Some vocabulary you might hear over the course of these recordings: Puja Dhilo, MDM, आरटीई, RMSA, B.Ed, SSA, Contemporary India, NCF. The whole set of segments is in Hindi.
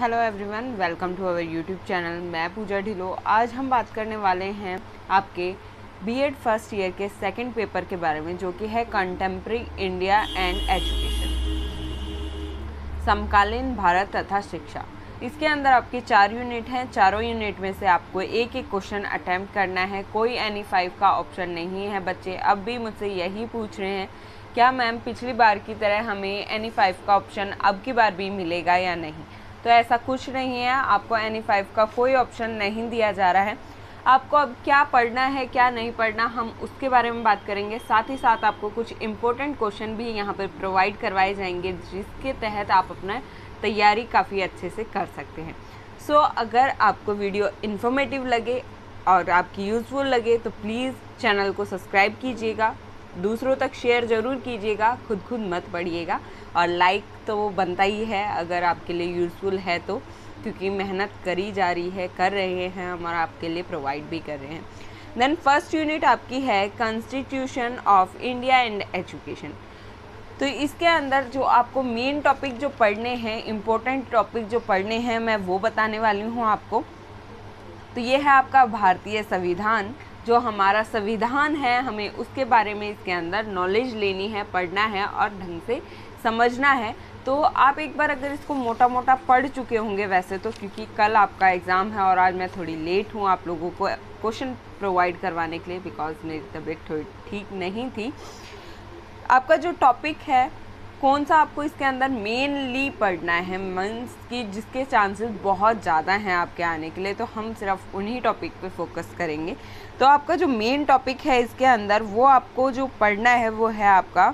Hello everyone, welcome to our YouTube channel. मैं पूजा ढिलो। आज हम बात करने वाले हैं आपके बीएड फर्स्ट ईयर के सेकंड पेपर के बारे में, जो कि है कंटेम्प्रेरी इंडिया एंड एजुकेशन, समकालीन भारत तथा शिक्षा। इसके अंदर आपके 4 यूनिट हैं। चारों यूनिट में से आपको एक एक क्वेश्चन अटैम्प्ट करना है, कोई एनी 5 का ऑप्शन नहीं है। बच्चे अब भी मुझसे यही पूछ रहे हैं, क्या मैम पिछली बार की तरह हमें एनी 5 का ऑप्शन अब की बार भी मिलेगा या नहीं। तो ऐसा कुछ नहीं है, आपको एनी 5 का कोई ऑप्शन नहीं दिया जा रहा है। आपको अब क्या पढ़ना है क्या नहीं पढ़ना, हम उसके बारे में बात करेंगे। साथ ही साथ आपको कुछ इम्पोर्टेंट क्वेश्चन भी यहाँ पर प्रोवाइड करवाए जाएंगे, जिसके तहत आप अपना तैयारी काफ़ी अच्छे से कर सकते हैं। सो अगर आपको वीडियो इन्फॉर्मेटिव लगे और आपकी यूज़फुल लगे तो प्लीज़ चैनल को सब्सक्राइब कीजिएगा, दूसरों तक शेयर ज़रूर कीजिएगा, खुद मत पढ़िएगा। और लाइक तो वो बनता ही है अगर आपके लिए यूज़फुल है तो, क्योंकि मेहनत करी जा रही है, कर रहे हैं हम और आपके लिए प्रोवाइड भी कर रहे हैं। देन फर्स्ट यूनिट आपकी है constitution of India and education. तो इसके अंदर जो आपको मेन टॉपिक जो पढ़ने हैं, इम्पोर्टेंट टॉपिक जो पढ़ने हैं, मैं वो बताने वाली हूँ आपको। तो ये है आपका भारतीय संविधान। जो हमारा संविधान है, हमें उसके बारे में इसके अंदर नॉलेज लेनी है, पढ़ना है और ढंग से समझना है। तो आप एक बार अगर इसको मोटा मोटा पढ़ चुके होंगे वैसे तो, क्योंकि कल आपका एग्ज़ाम है और आज मैं थोड़ी लेट हूँ आप लोगों को क्वेश्चन प्रोवाइड करवाने के लिए, बिकॉज मेरी तबीयत थोड़ी ठीक नहीं थी। आपका जो टॉपिक है, कौन सा आपको इसके अंदर मेनली पढ़ना है, मीन्स कि जिसके चांसेस बहुत ज़्यादा हैं आपके आने के लिए, तो हम सिर्फ उन्हीं टॉपिक पे फोकस करेंगे। तो आपका जो मेन टॉपिक है इसके अंदर, वो आपको जो पढ़ना है वो है आपका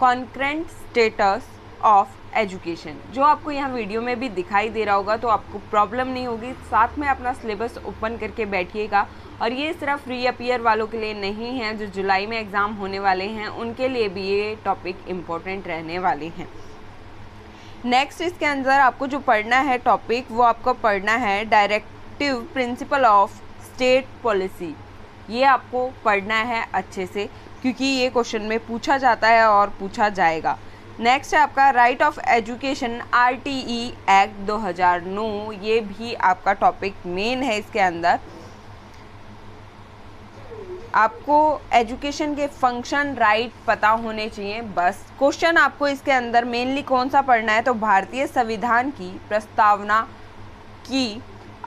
कॉन्करेंट स्टेटस ऑफ एजुकेशन, जो आपको यहाँ वीडियो में भी दिखाई दे रहा होगा, तो आपको प्रॉब्लम नहीं होगी। साथ में अपना सिलेबस ओपन करके बैठिएगा। और ये सिर्फ रीअपियर वालों के लिए नहीं है, जो जुलाई में एग्ज़ाम होने वाले हैं उनके लिए भी ये टॉपिक इम्पोर्टेंट रहने वाले हैं। नेक्स्ट इसके अंदर आपको जो पढ़ना है टॉपिक, वो आपको पढ़ना है directive principle of state policy. ये आपको पढ़ना है अच्छे से, क्योंकि ये क्वेश्चन में पूछा जाता है और पूछा जाएगा। नेक्स्ट है आपका right of education आरटीई act 2009। ये भी आपका टॉपिक मेन है। इसके अंदर आपको एजुकेशन के फंक्शन राइट पता होने चाहिए। बस क्वेश्चन आपको इसके अंदर मेनली कौन सा पढ़ना है, तो भारतीय संविधान की प्रस्तावना की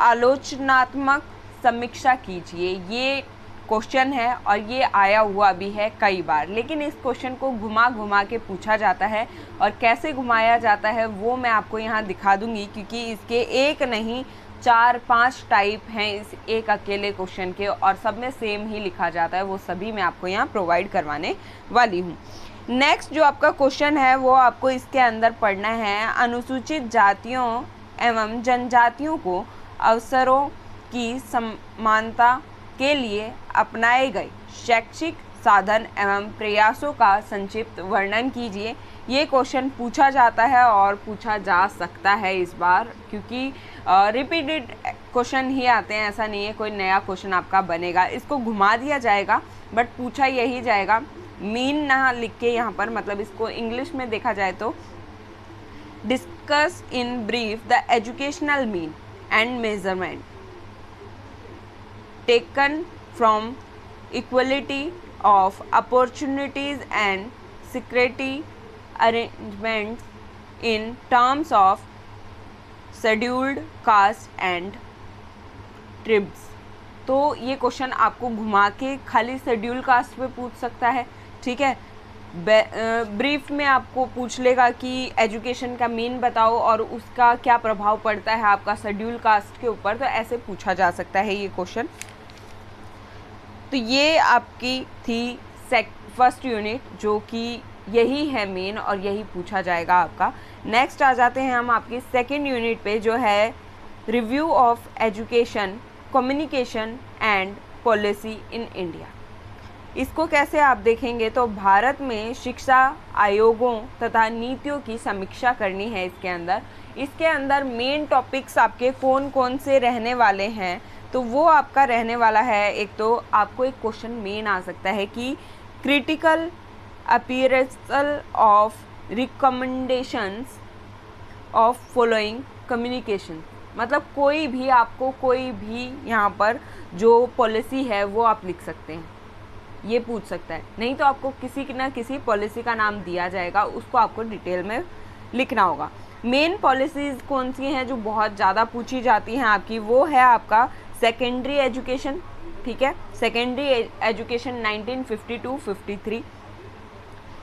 आलोचनात्मक समीक्षा कीजिए, ये क्वेश्चन है। और ये आया हुआ भी है कई बार, लेकिन इस क्वेश्चन को घुमा घुमा के पूछा जाता है। और कैसे घुमाया जाता है वो मैं आपको यहाँ दिखा दूँगी, क्योंकि इसके एक नहीं 4-5 टाइप हैं इस एक अकेले क्वेश्चन के, और सब में सेम ही लिखा जाता है। वो सभी मैं आपको यहाँ प्रोवाइड करवाने वाली हूँ। नेक्स्ट जो आपका क्वेश्चन है वो आपको इसके अंदर पढ़ना है, अनुसूचित जातियों एवं जनजातियों को अवसरों की समानता के लिए अपनाए गए शैक्षिक साधन एवं प्रयासों का संक्षिप्त वर्णन कीजिए। ये क्वेश्चन पूछा जाता है और पूछा जा सकता है इस बार, क्योंकि रिपीटेड क्वेश्चन ही आते हैं। ऐसा नहीं है कोई नया क्वेश्चन आपका बनेगा, इसको घुमा दिया जाएगा बट पूछा यही जाएगा। मीन ना लिख के यहाँ पर, मतलब इसको इंग्लिश में देखा जाए तो discuss in brief the educational mean and measurement taken from equality of opportunities and security arrangements in terms of scheduled caste and tribes। तो ये क्वेश्चन आपको घुमा के खाली शेड्यूल कास्ट पे पूछ सकता है, ठीक है। ब्रीफ में आपको पूछ लेगा कि एजुकेशन का मीन बताओ और उसका क्या प्रभाव पड़ता है आपका शेड्यूल कास्ट के ऊपर, तो ऐसे पूछा जा सकता है ये क्वेश्चन। तो ये आपकी थी फर्स्ट यूनिट, जो कि यही है मेन और यही पूछा जाएगा आपका। नेक्स्ट आ जाते हैं हम आपकी सेकंड यूनिट पे, जो है review of education communication and policy in India. इसको कैसे आप देखेंगे, तो भारत में शिक्षा आयोगों तथा नीतियों की समीक्षा करनी है इसके अंदर। इसके अंदर मेन टॉपिक्स आपके कौन कौन से रहने वाले हैं, तो वो आपका रहने वाला है। एक तो आपको एक क्वेश्चन मेन आ सकता है कि critical appearance of recommendations of following communication, मतलब कोई भी आपको कोई भी यहाँ पर जो पॉलिसी है वो आप लिख सकते हैं, ये पूछ सकता है। नहीं तो आपको किसी ना किसी पॉलिसी का नाम दिया जाएगा, उसको आपको डिटेल में लिखना होगा। मेन पॉलिसीज़ कौन सी हैं जो बहुत ज़्यादा पूछी जाती हैं आपकी, वो है आपका सेकेंडरी एजुकेशन, ठीक है, सेकेंडरी एजुकेशन 1952-53।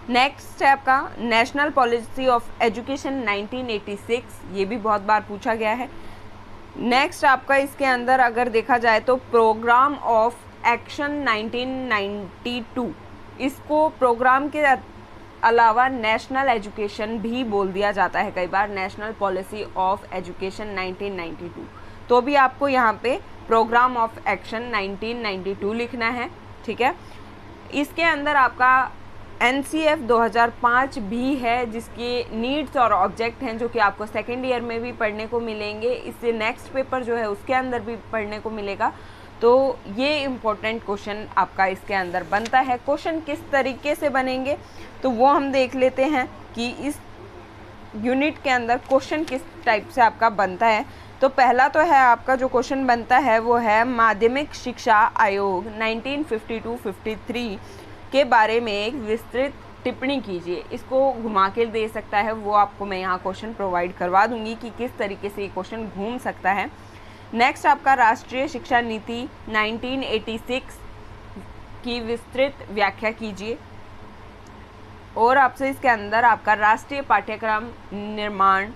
नेक्स्ट है आपका नेशनल पॉलिसी ऑफ एजुकेशन 1986, ये भी बहुत बार पूछा गया है। नेक्स्ट आपका इसके अंदर अगर देखा जाए तो प्रोग्राम ऑफ एक्शन 1992, इसको प्रोग्राम के अलावा नेशनल एजुकेशन भी बोल दिया जाता है कई बार, नेशनल पॉलिसी ऑफ एजुकेशन 1992। तो भी आपको यहाँ पे प्रोग्राम ऑफ एक्शन 1992 लिखना है, ठीक है। इसके अंदर आपका NCF 2005 भी है, जिसके नीड्स और ऑब्जेक्ट हैं जो कि आपको सेकेंड ईयर में भी पढ़ने को मिलेंगे, इससे नेक्स्ट पेपर जो है उसके अंदर भी पढ़ने को मिलेगा। तो ये इम्पोर्टेंट क्वेश्चन आपका इसके अंदर बनता है। क्वेश्चन किस तरीके से बनेंगे तो वो हम देख लेते हैं कि इस यूनिट के अंदर क्वेश्चन किस टाइप से आपका बनता है। तो पहला तो है आपका जो क्वेश्चन बनता है वो है माध्यमिक शिक्षा आयोग 1952-53 के बारे में एक विस्तृत टिप्पणी कीजिए। इसको घुमा के दे सकता है वो, आपको मैं यहाँ क्वेश्चन प्रोवाइड करवा दूँगी कि किस तरीके से ये क्वेश्चन घूम सकता है। नेक्स्ट आपका राष्ट्रीय शिक्षा नीति 1986 की विस्तृत व्याख्या कीजिए, और आपसे इसके अंदर आपका राष्ट्रीय पाठ्यक्रम निर्माण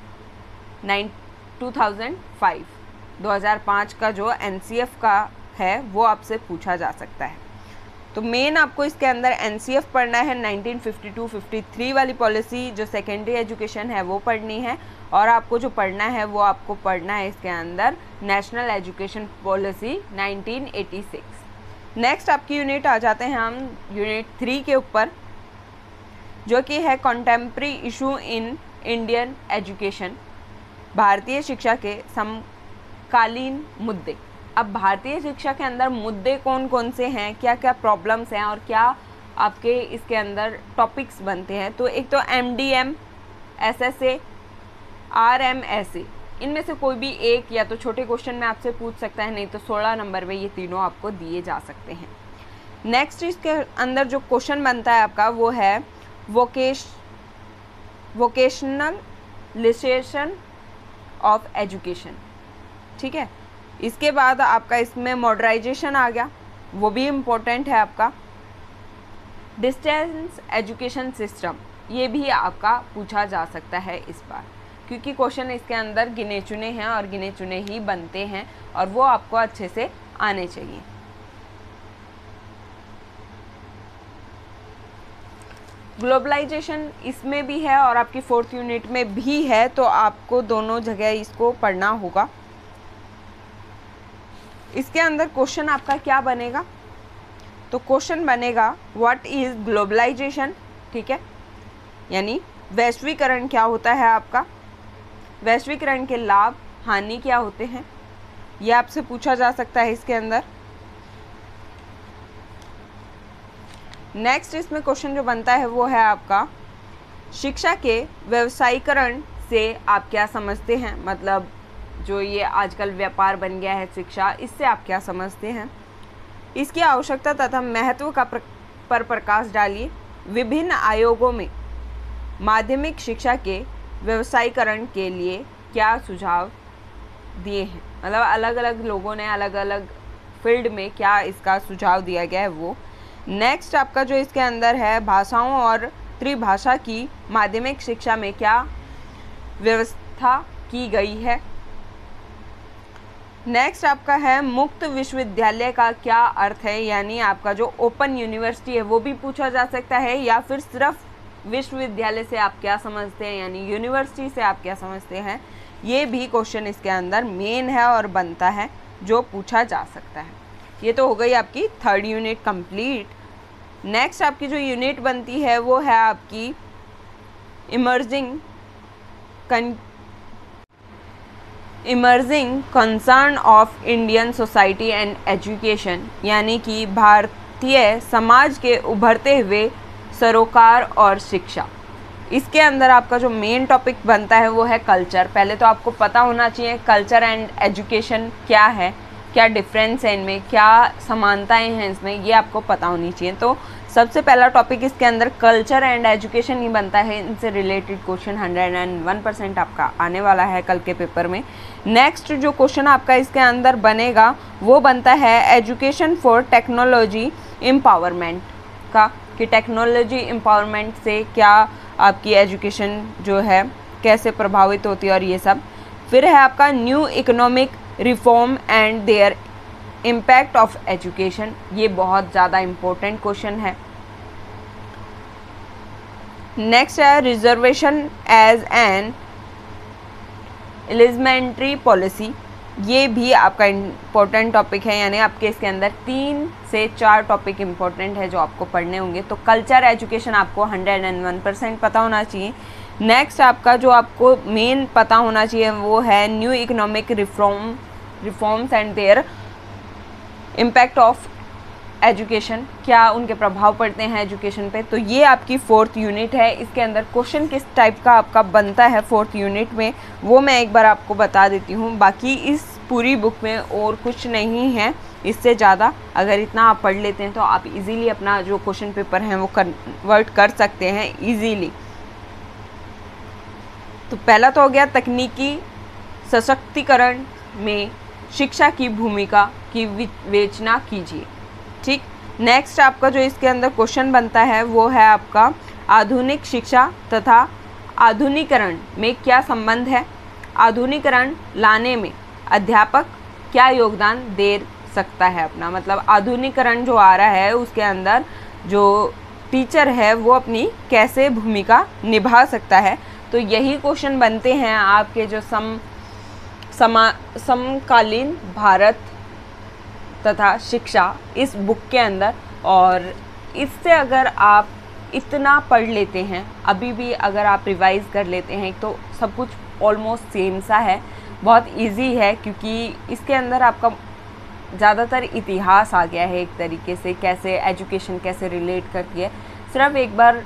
2005 का जो NCF का है वो आपसे पूछा जा सकता है। तो मेन आपको इसके अंदर NCF पढ़ना है, 1952-53 वाली पॉलिसी जो सेकेंडरी एजुकेशन है वो पढ़नी है, और आपको जो पढ़ना है वो आपको पढ़ना है इसके अंदर नेशनल एजुकेशन पॉलिसी 1986। नेक्स्ट आपकी यूनिट आ जाते हैं हम यूनिट 3 के ऊपर, जो कि है contemporary issue in Indian education, भारतीय शिक्षा के समकालीन मुद्दे। अब भारतीय शिक्षा के अंदर मुद्दे कौन कौन से हैं, क्या क्या प्रॉब्लम्स हैं और क्या आपके इसके अंदर टॉपिक्स बनते हैं। तो एक तो MDM, SSA, RMSA, इनमें से कोई भी एक या तो छोटे क्वेश्चन में आपसे पूछ सकता है, नहीं तो 16 नंबर में ये तीनों आपको दिए जा सकते हैं। नेक्स्ट इसके अंदर जो क्वेश्चन बनता है आपका वो है वोकेशनलाइजेशन ऑफ एजुकेशन, ठीक है। इसके बाद आपका इसमें मॉडर्नाइजेशन आ गया, वो भी इम्पोर्टेंट है आपका। डिस्टेंस एजुकेशन सिस्टम, ये भी आपका पूछा जा सकता है इस बार, क्योंकि क्वेश्चन इसके अंदर गिने चुने हैं और गिने चुने ही बनते हैं और वो आपको अच्छे से आने चाहिए। ग्लोबलाइजेशन इसमें भी है और आपकी 4th यूनिट में भी है, तो आपको दोनों जगह इसको पढ़ना होगा। इसके अंदर क्वेश्चन आपका क्या बनेगा तो क्वेश्चन बनेगा व्हाट इज़ ग्लोबलाइजेशन, ठीक है, यानी वैश्वीकरण क्या होता है आपका, वैश्वीकरण के लाभ हानि क्या होते हैं, यह आपसे पूछा जा सकता है इसके अंदर। नेक्स्ट इसमें क्वेश्चन जो बनता है वो है आपका शिक्षा के व्यवसायीकरण से आप क्या समझते हैं, मतलब जो ये आजकल व्यापार बन गया है शिक्षा, इससे आप क्या समझते हैं। इसकी आवश्यकता तथा महत्व का पर प्रकाश डालिए। विभिन्न आयोगों में माध्यमिक शिक्षा के व्यवसायीकरण के लिए क्या सुझाव दिए हैं, मतलब अलग अलग लोगों ने अलग अलग फील्ड में क्या इसका सुझाव दिया गया है वो। नेक्स्ट आपका जो इसके अंदर है भाषाओं और त्रिभाषा की माध्यमिक शिक्षा में क्या व्यवस्था की गई है। नेक्स्ट आपका है मुक्त विश्वविद्यालय का क्या अर्थ है, यानी आपका जो ओपन यूनिवर्सिटी है वो भी पूछा जा सकता है, या फिर सिर्फ विश्वविद्यालय से आप क्या समझते हैं, यानी यूनिवर्सिटी से आप क्या समझते हैं, ये भी क्वेश्चन इसके अंदर मेन है और बनता है जो पूछा जा सकता है। ये तो हो गई आपकी 3rd यूनिट कंप्लीट। नेक्स्ट आपकी जो यूनिट बनती है वो है आपकी emerging concern of Indian society and education, यानी कि भारतीय समाज के उभरते हुए सरोकार और शिक्षा। इसके अंदर आपका जो मेन टॉपिक बनता है वो है कल्चर। पहले तो आपको पता होना चाहिए कल्चर एंड एजुकेशन क्या है, क्या डिफरेंस है इनमें, क्या समानताएं हैं इसमें, ये आपको पता होनी चाहिए। तो सबसे पहला टॉपिक इसके अंदर कल्चर एंड एजुकेशन ही बनता है। इनसे रिलेटेड क्वेश्चन 101% आपका आने वाला है कल के पेपर में। नेक्स्ट जो क्वेश्चन आपका इसके अंदर बनेगा वो बनता है एजुकेशन फॉर टेक्नोलॉजी एम्पावरमेंट का, कि टेक्नोलॉजी एम्पावरमेंट से क्या आपकी एजुकेशन जो है कैसे प्रभावित होती है और ये सब। फिर है आपका new economic reform and their impact of education, ये बहुत ज़्यादा इम्पोर्टेंट क्वेश्चन है। नेक्स्ट है reservation as an elementary policy, ये भी आपका इम्पोर्टेंट टॉपिक है। यानी आपके इसके अंदर 3 से 4 टॉपिक इम्पोर्टेंट है जो आपको पढ़ने होंगे। तो कल्चर एजुकेशन आपको 101% पता होना चाहिए। नेक्स्ट आपका जो आपको मेन पता होना चाहिए वो है new economic reforms and their impact of education, क्या उनके प्रभाव पड़ते हैं एजुकेशन पे। तो ये आपकी 4th यूनिट है। इसके अंदर क्वेश्चन किस टाइप का आपका बनता है 4th यूनिट में वो मैं एक बार आपको बता देती हूँ। बाकी इस पूरी बुक में और कुछ नहीं है इससे ज़्यादा, अगर इतना आप पढ़ लेते हैं तो आप इजीली अपना जो क्वेश्चन पेपर हैं वो कन्वर्ट कर सकते हैं इजीली। तो पहला तो हो गया तकनीकी सशक्तिकरण में शिक्षा की भूमिका की विवेचना कीजिए, ठीक। नेक्स्ट आपका जो इसके अंदर क्वेश्चन बनता है वो है आपका आधुनिक शिक्षा तथा आधुनिकीकरण में क्या संबंध है, आधुनिकीकरण लाने में अध्यापक क्या योगदान दे सकता है अपना। मतलब आधुनिकीकरण जो आ रहा है उसके अंदर जो टीचर है वो अपनी कैसे भूमिका निभा सकता है। तो यही क्वेश्चन बनते हैं आपके जो समकालीन भारत तथा शिक्षा इस बुक के अंदर। और इससे अगर आप इतना पढ़ लेते हैं, अभी भी अगर आप रिवाइज़ कर लेते हैं तो सब कुछ ऑलमोस्ट सेम सा है, बहुत इजी है। क्योंकि इसके अंदर आपका ज़्यादातर इतिहास आ गया है एक तरीके से, कैसे एजुकेशन कैसे रिलेट करती है। सिर्फ एक बार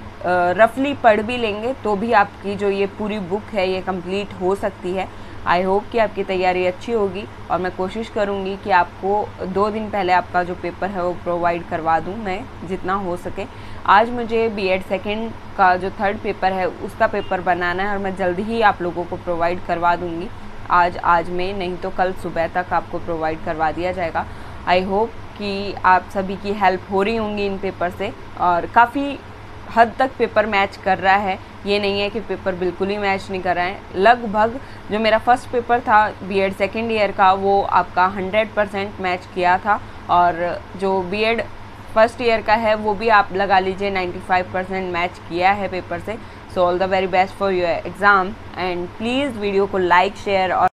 रफली पढ़ भी लेंगे तो भी आपकी जो ये पूरी बुक है ये कंप्लीट हो सकती है। आई होप कि आपकी तैयारी अच्छी होगी और मैं कोशिश करूंगी कि आपको 2 दिन पहले आपका जो पेपर है वो प्रोवाइड करवा दूं मैं, जितना हो सके। आज मुझे बीएड सेकंड का जो 3rd पेपर है उसका पेपर बनाना है और मैं जल्दी ही आप लोगों को प्रोवाइड करवा दूँगी। आज में नहीं तो कल सुबह तक आपको प्रोवाइड करवा दिया जाएगा। आई होप कि आप सभी की हेल्प हो रही होंगी इन पेपर से, और काफ़ी हद तक पेपर मैच कर रहा है। ये नहीं है कि पेपर बिल्कुल ही मैच नहीं कर रहा है। लगभग जो मेरा फर्स्ट पेपर था बीएड सेकंड ईयर का वो आपका 100% मैच किया था, और जो बीएड फर्स्ट ईयर का है वो भी आप लगा लीजिए 95% मैच किया है पेपर से। So all the very best for your exam and please video को लाइक शेयर और